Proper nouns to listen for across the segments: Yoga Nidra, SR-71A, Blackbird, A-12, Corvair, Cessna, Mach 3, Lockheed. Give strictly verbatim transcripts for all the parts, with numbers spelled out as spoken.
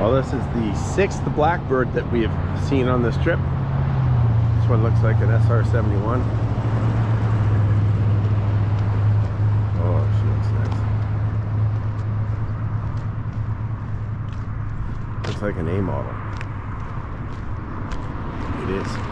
Well, this is the sixth Blackbird that we have seen on this trip. This one looks like an S R seventy-one. Oh, she looks nice. Looks like an A model. It is.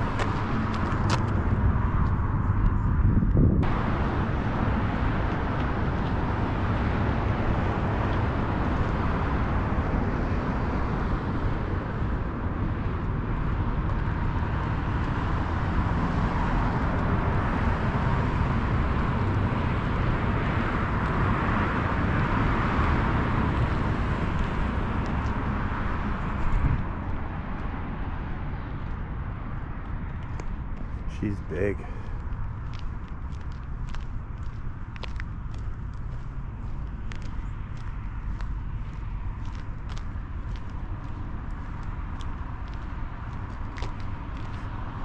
She's big.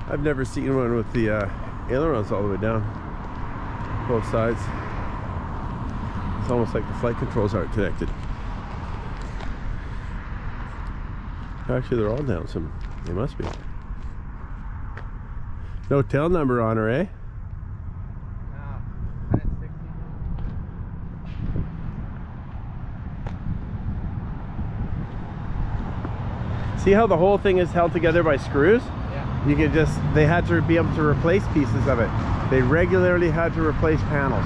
I've never seen one with the uh, ailerons all the way down, both sides. It's almost like the flight controls aren't connected. Actually, they're all down, so they must be. No tail number on her, eh? No, one sixty. See how the whole thing is held together by screws? Yeah. You can just, they had to be able to replace pieces of it. They regularly had to replace panels.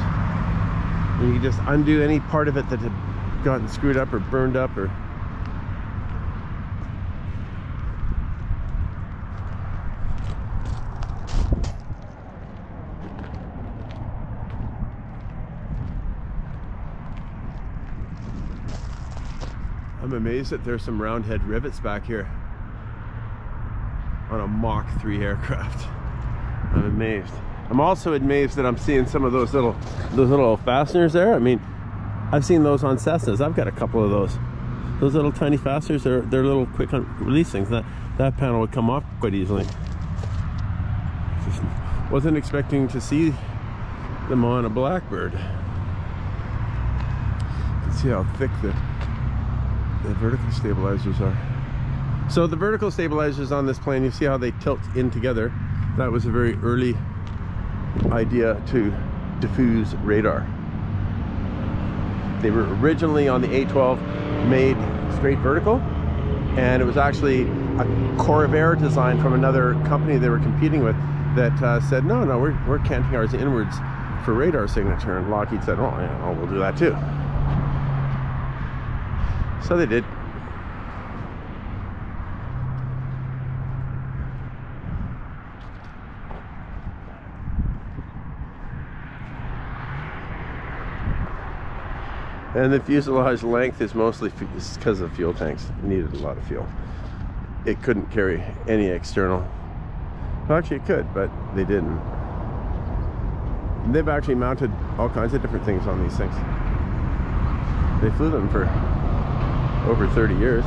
And you can just undo any part of it that had gotten screwed up or burned up or... I'm amazed that there's some round head rivets back here on a Mach three aircraft. I'm amazed. I'm also amazed that I'm seeing some of those little those little fasteners there. I mean, I've seen those on Cessnas. I've got a couple of those. Those little tiny fasteners, they're, they're little quick release things. That, that panel would come off quite easily. Just wasn't expecting to see them on a Blackbird. You can see how thick the The vertical stabilizers are. So the vertical stabilizers on this plane, you see how they tilt in together. That was a very early idea to diffuse radar. They were originally on the A twelve made straight vertical, and it was actually a Corvair design from another company they were competing with that uh, said, no, no, we're, we're canting ours inwards for radar signature, and Lockheed said, oh, yeah, oh we'll do that too. So they did. And the fuselage length is mostly because of fuel tanks. It needed a lot of fuel. It couldn't carry any external. Well, actually it could, but they didn't. And they've actually mounted all kinds of different things on these things. They flew them for over thirty years.